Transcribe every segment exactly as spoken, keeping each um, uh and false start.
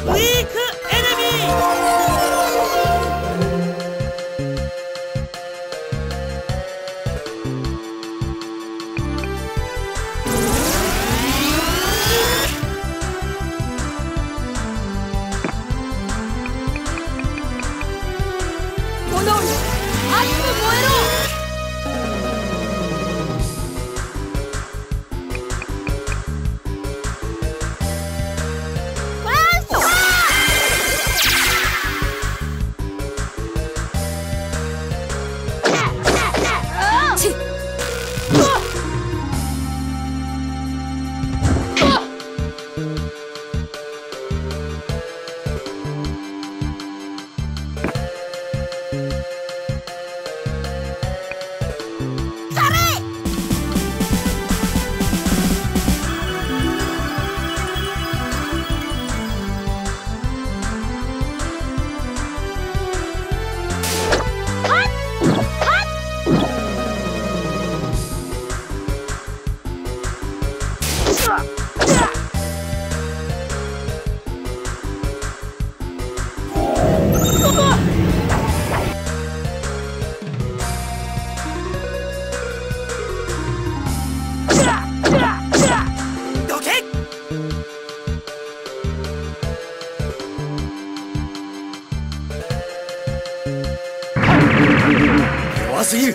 Weak enemy! 炎に熱く燃えろ! 弱すぎる。 you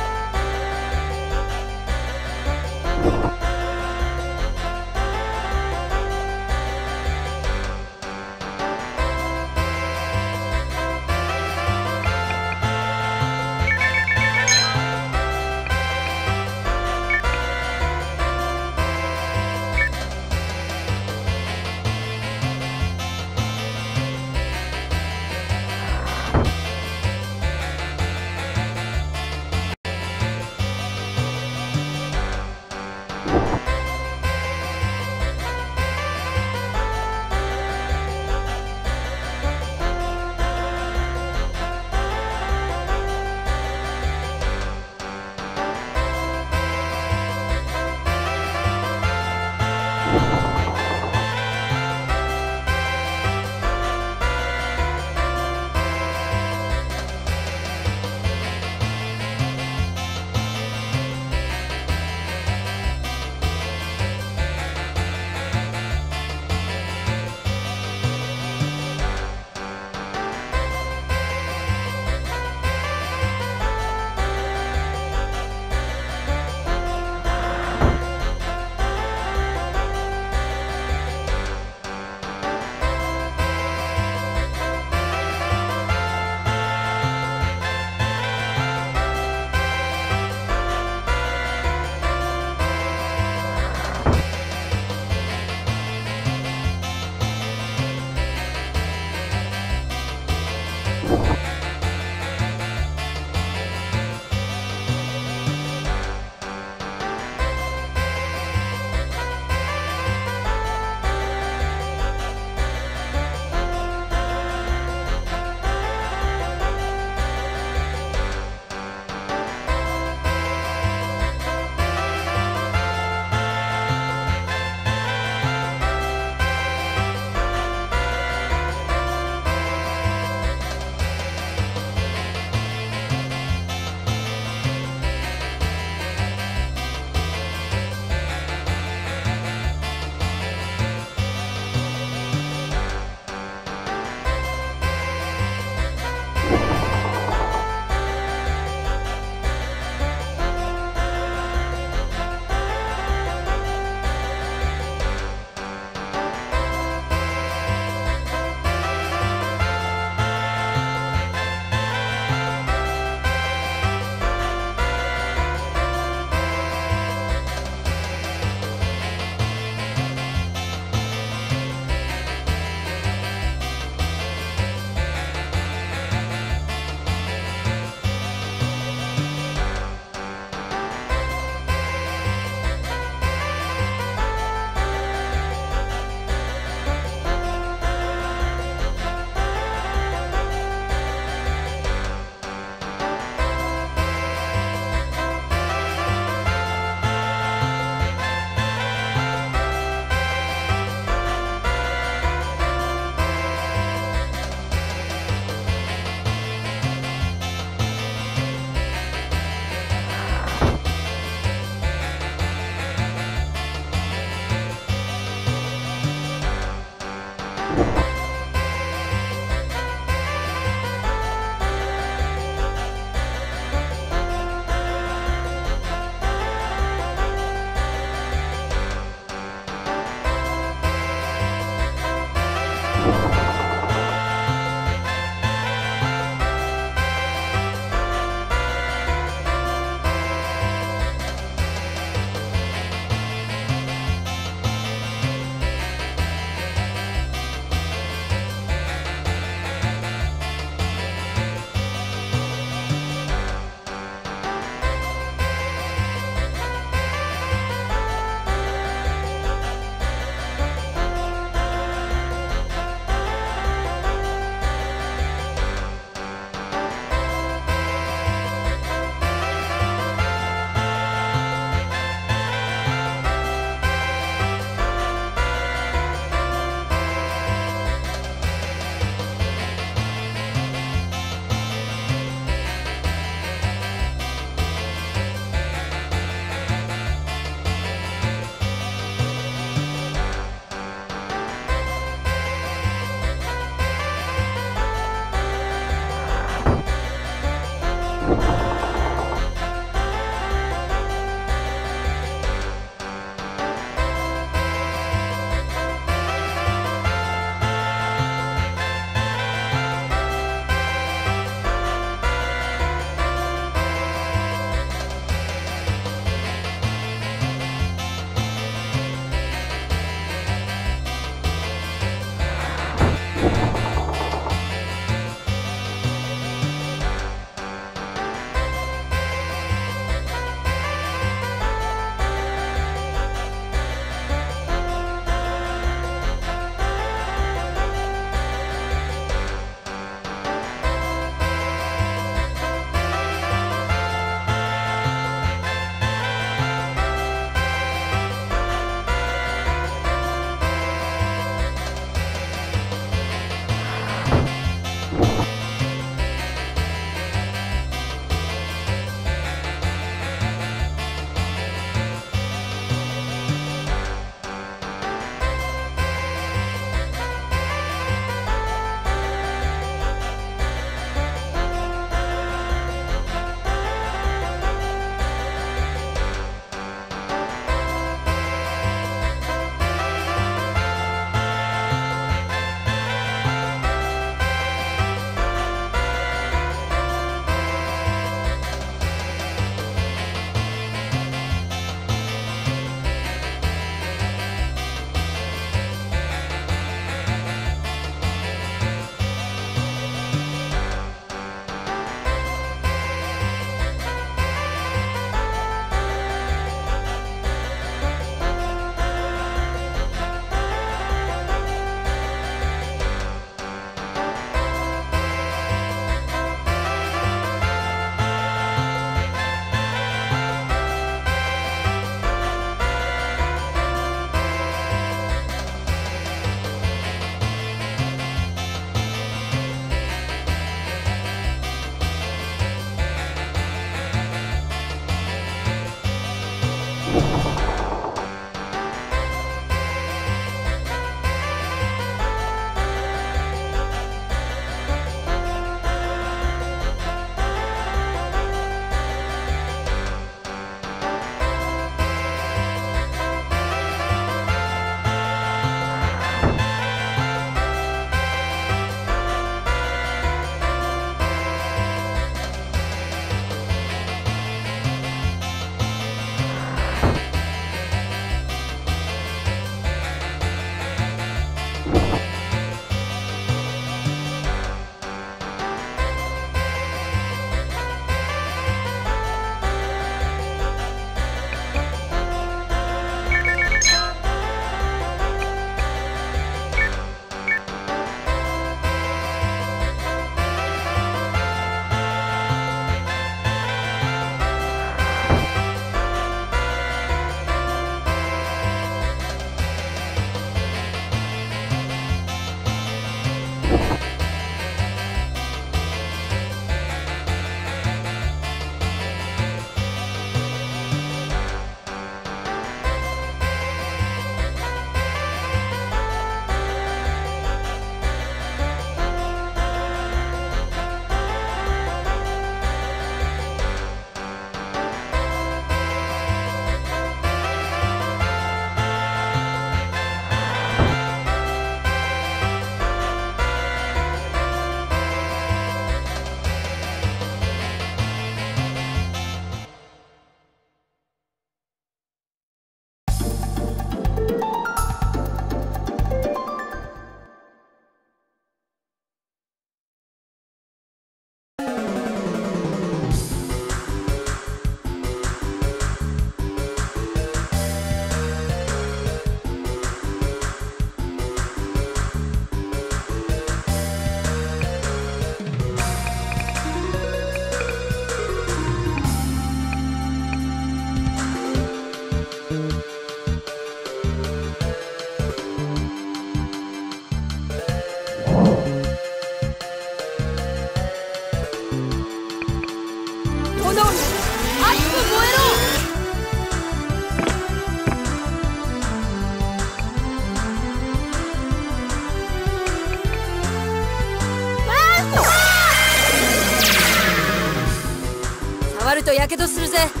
とやけどするぜ。炎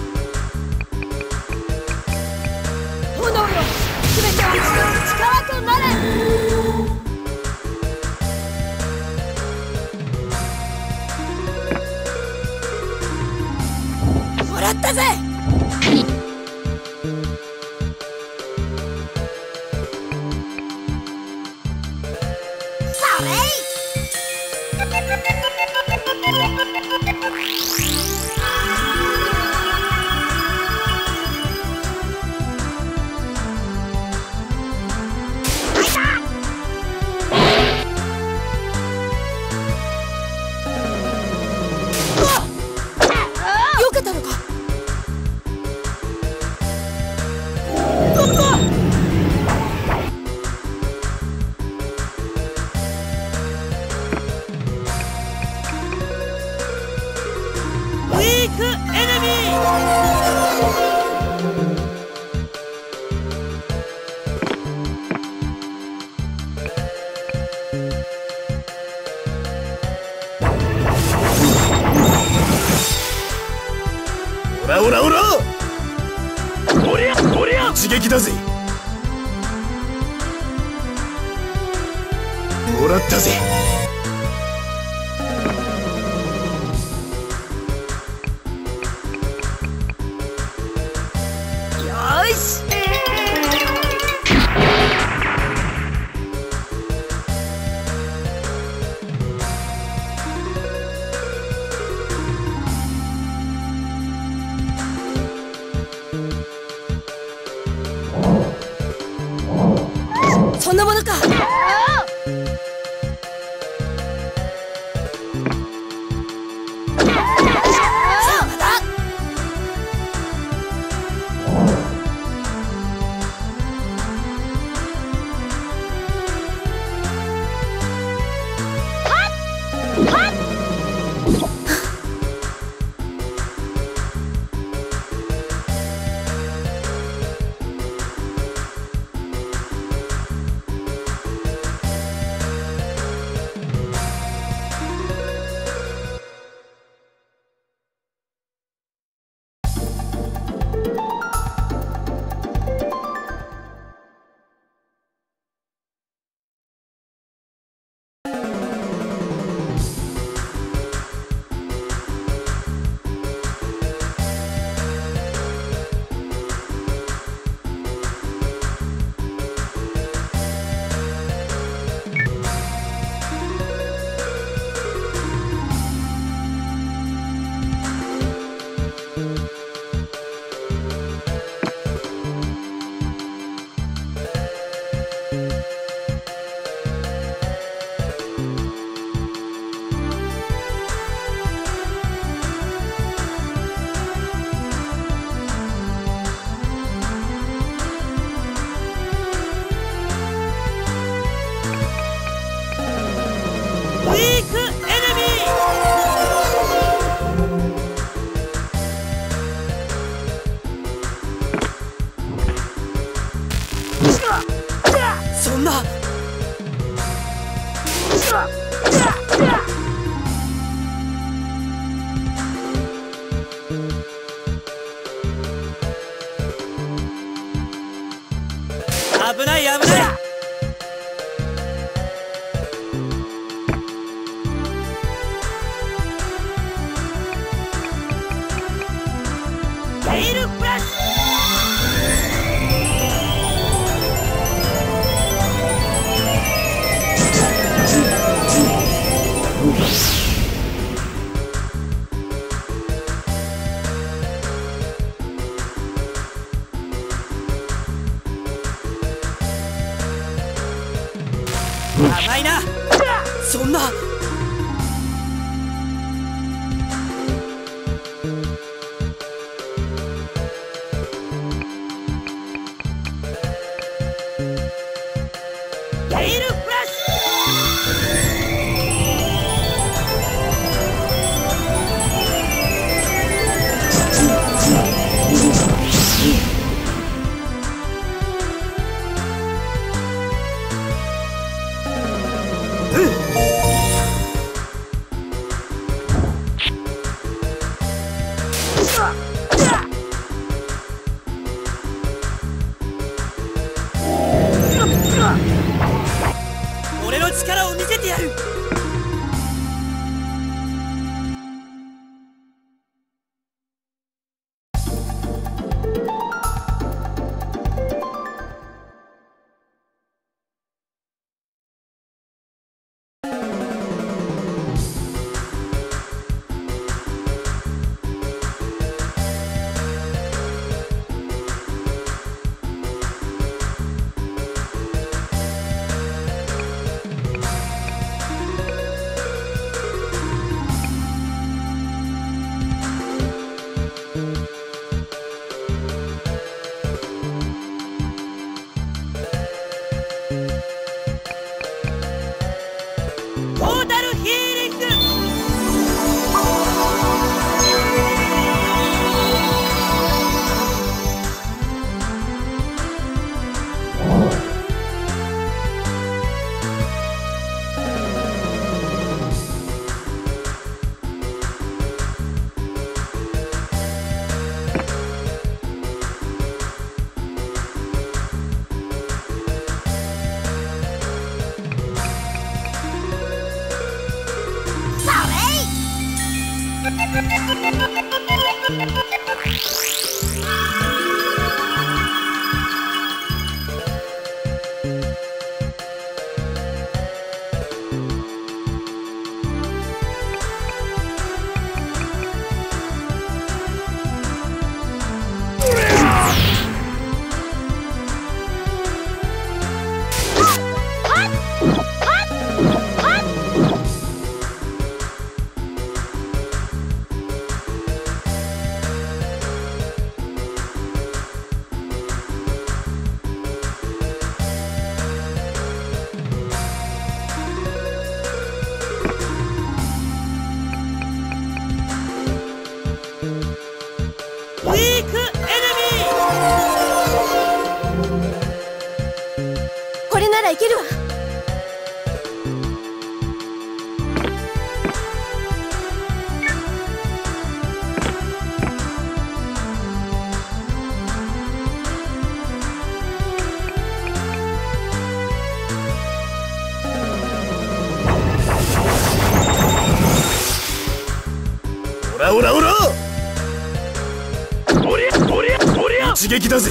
よ、全てを打ち取る力となれ。もらったぜ。それい！オラオラオラ、こりゃこりゃ一撃だぜ。もらったぜ。よし、そんなものか。そんな、危ない危ない。甘いな。そんな、エールフラッシュ。力を見せてやる。オラオラおりゃおりゃおりゃ一撃だぜ。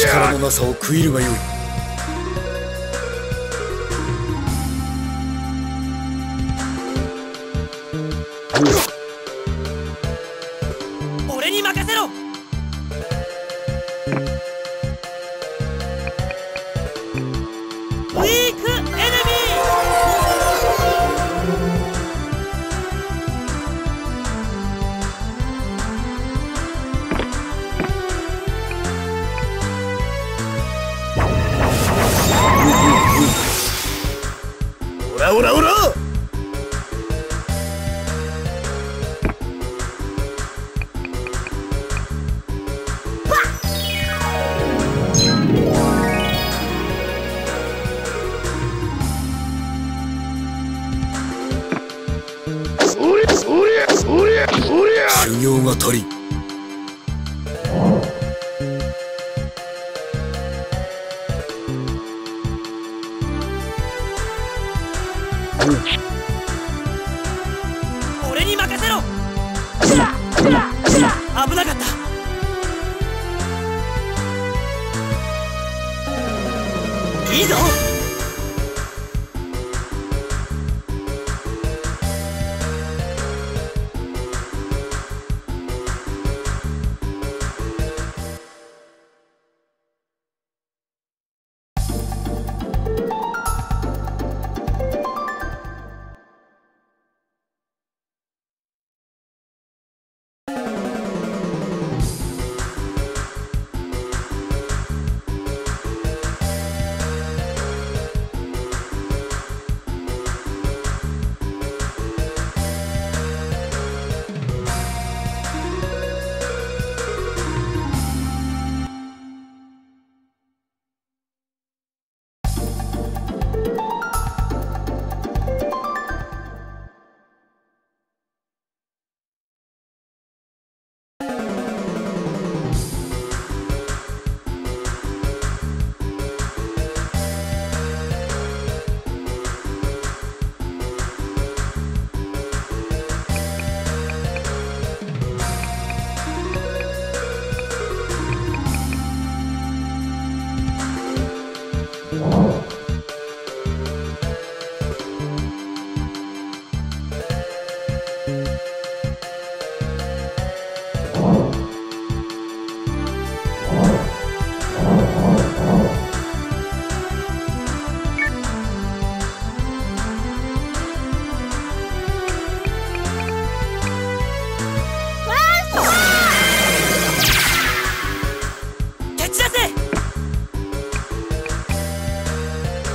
力のなさを食いるがよい。オラオラ修行が足り。俺に任せろ。危なかった。いいぞ。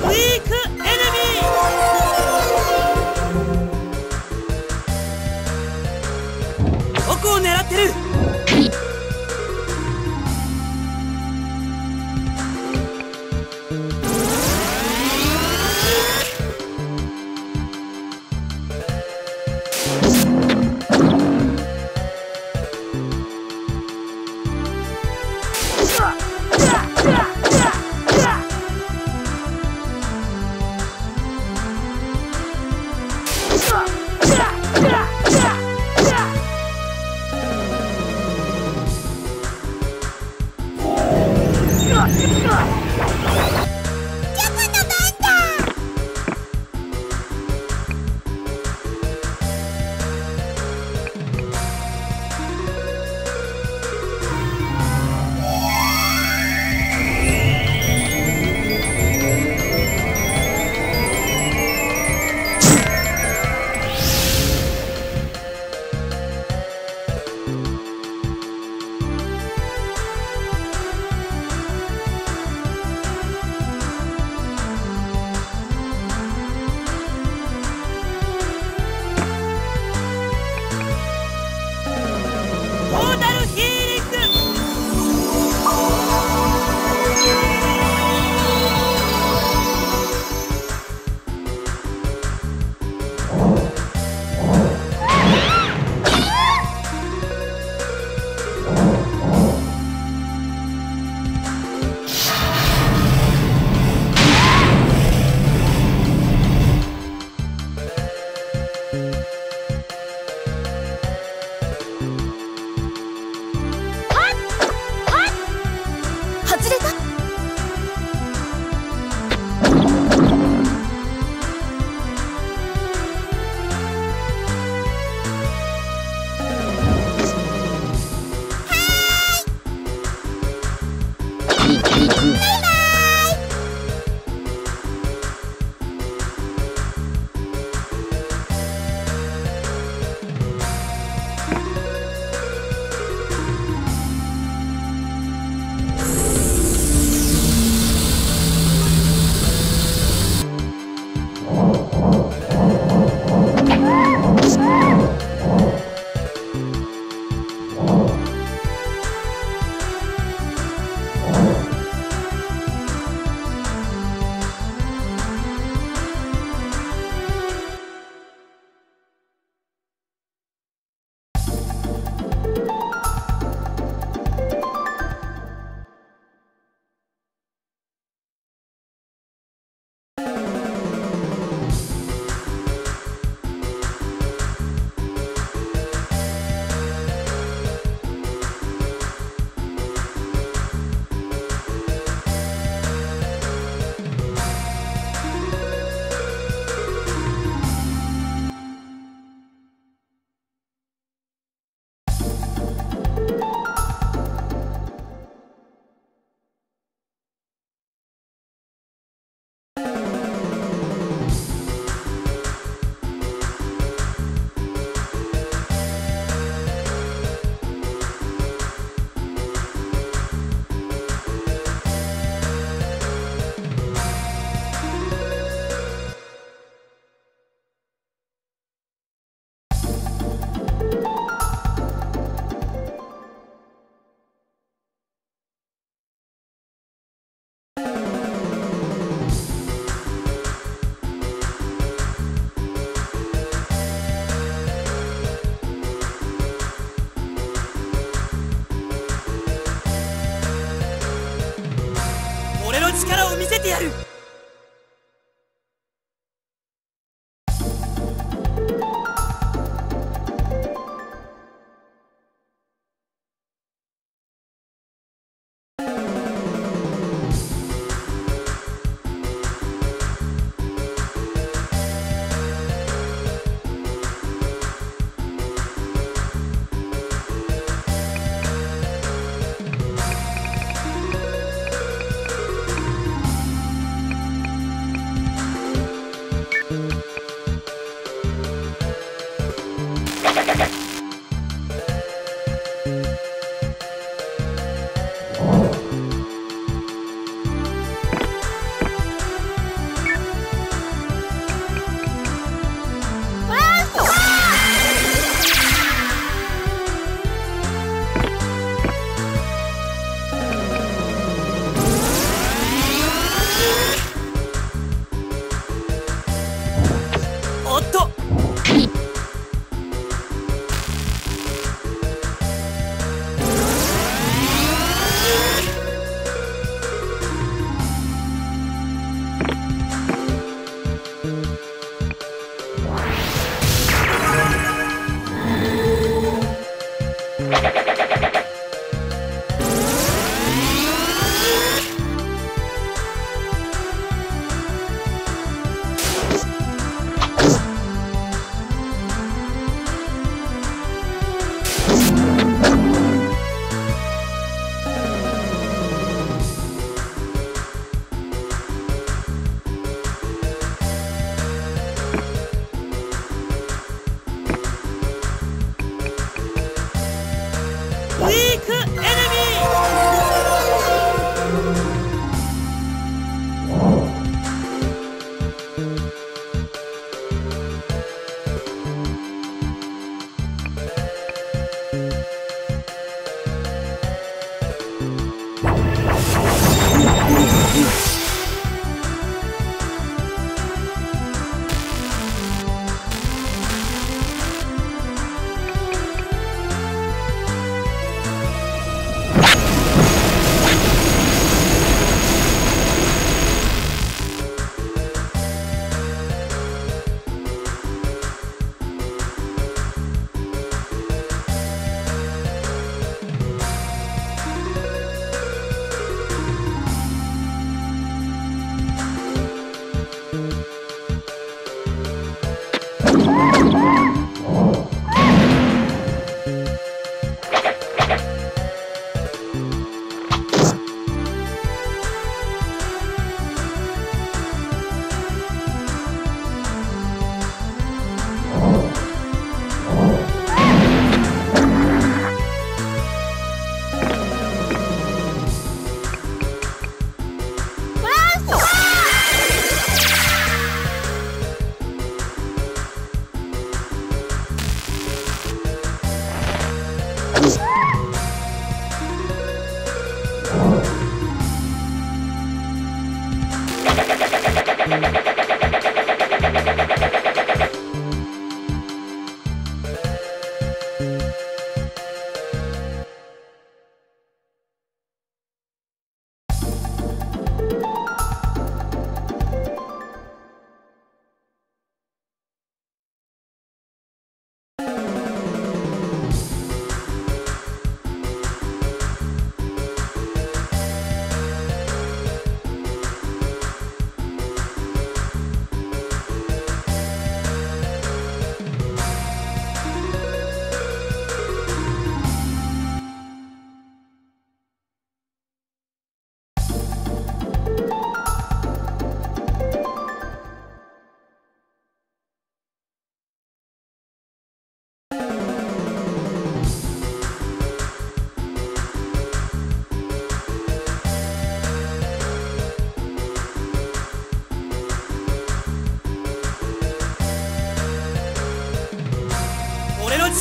위크 에네미!奥を狙ってる。力を見せてやる。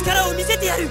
力を見せてやる。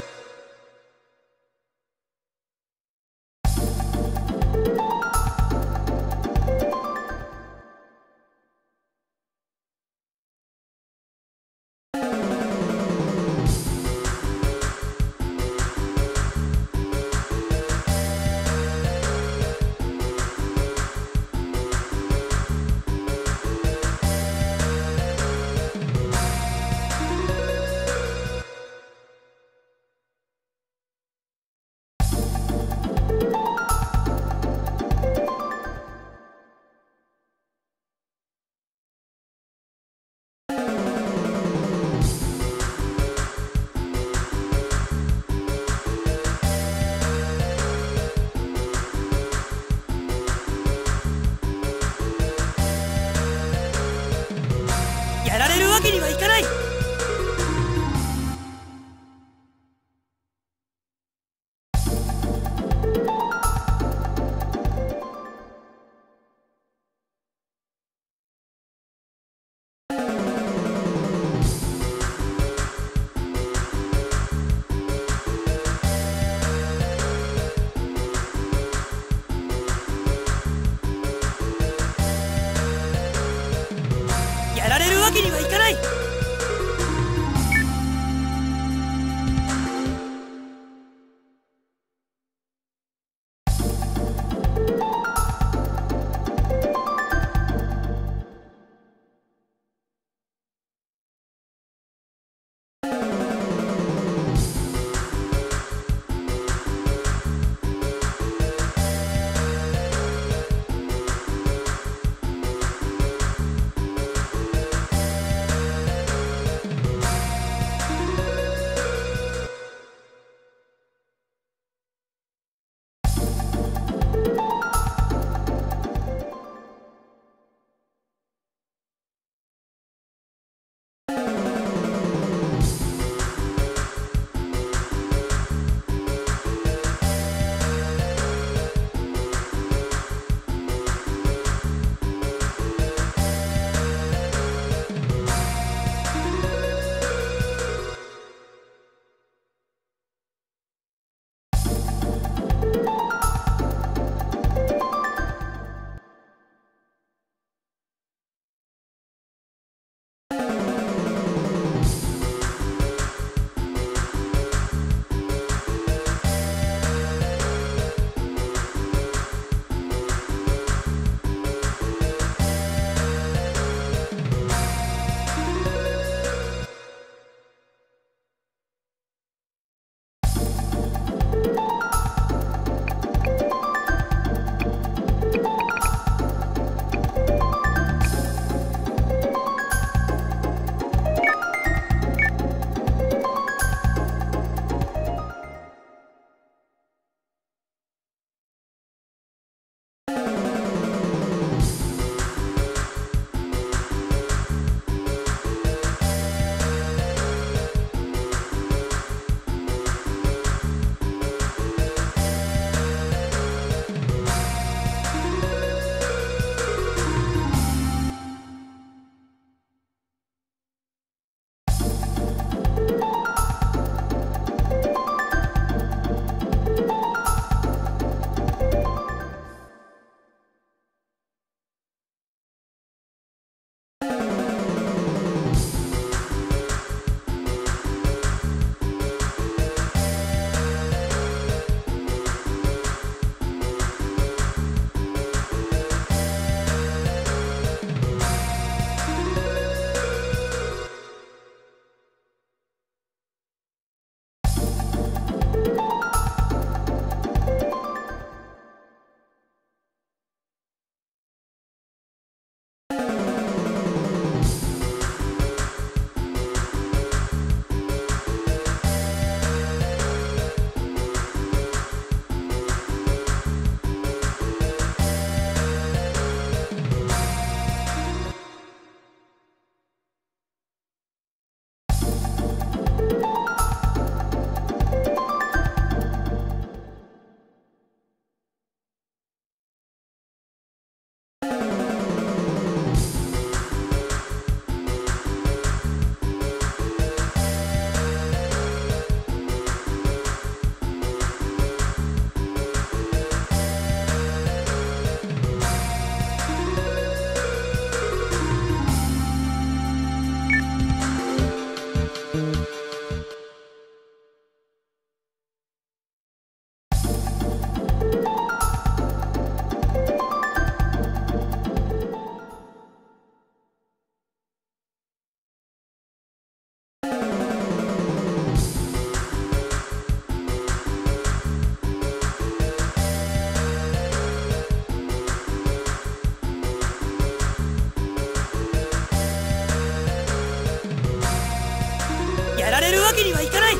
わけにはいかない。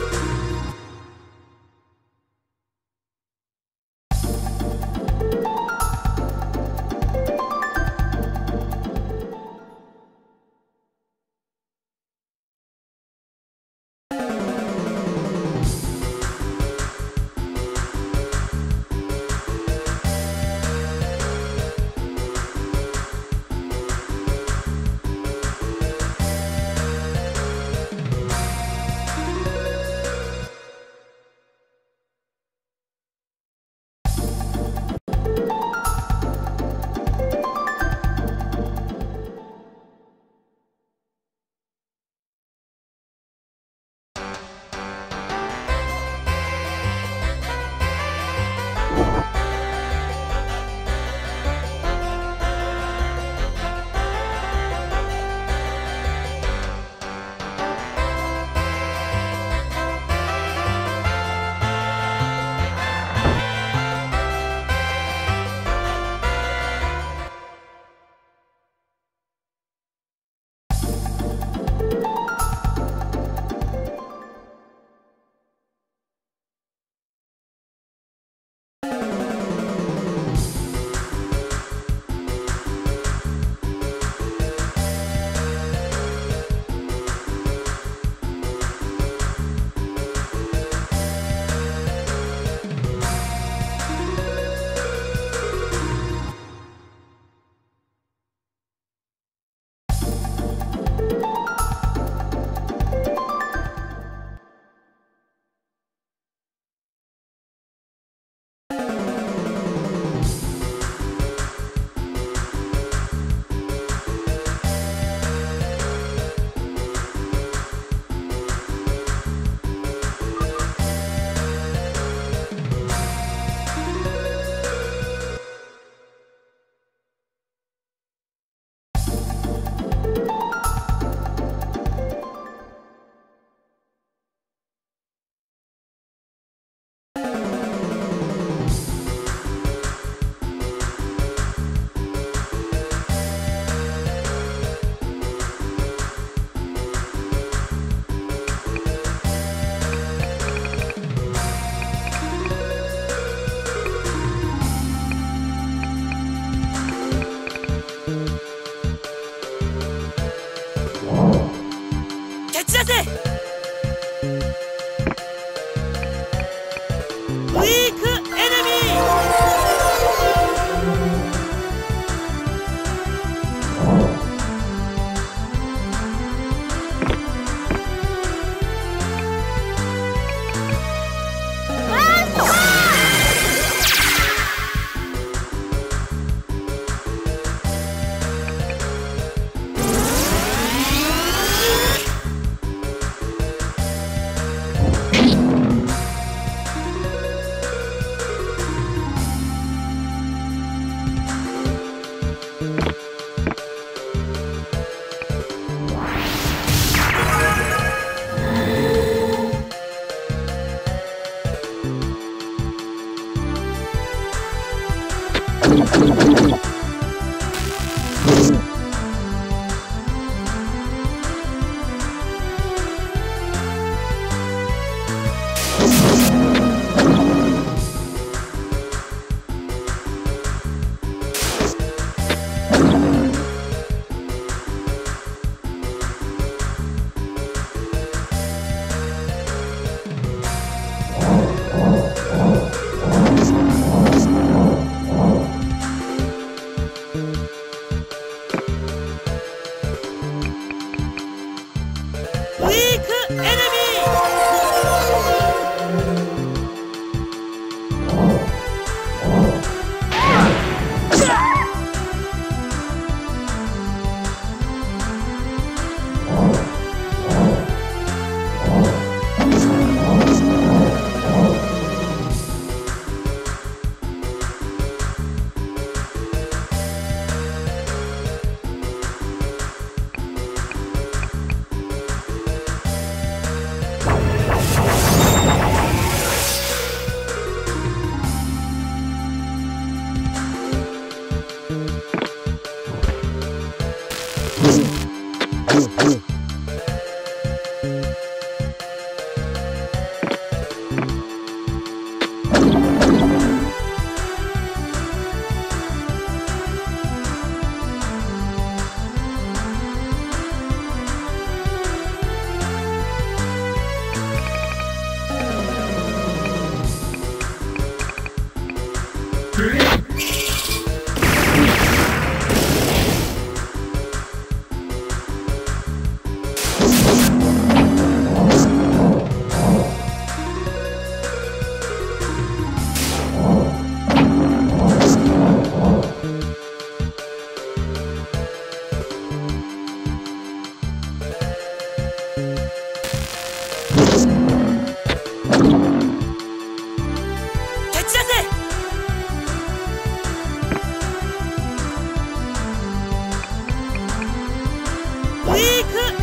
ウィーク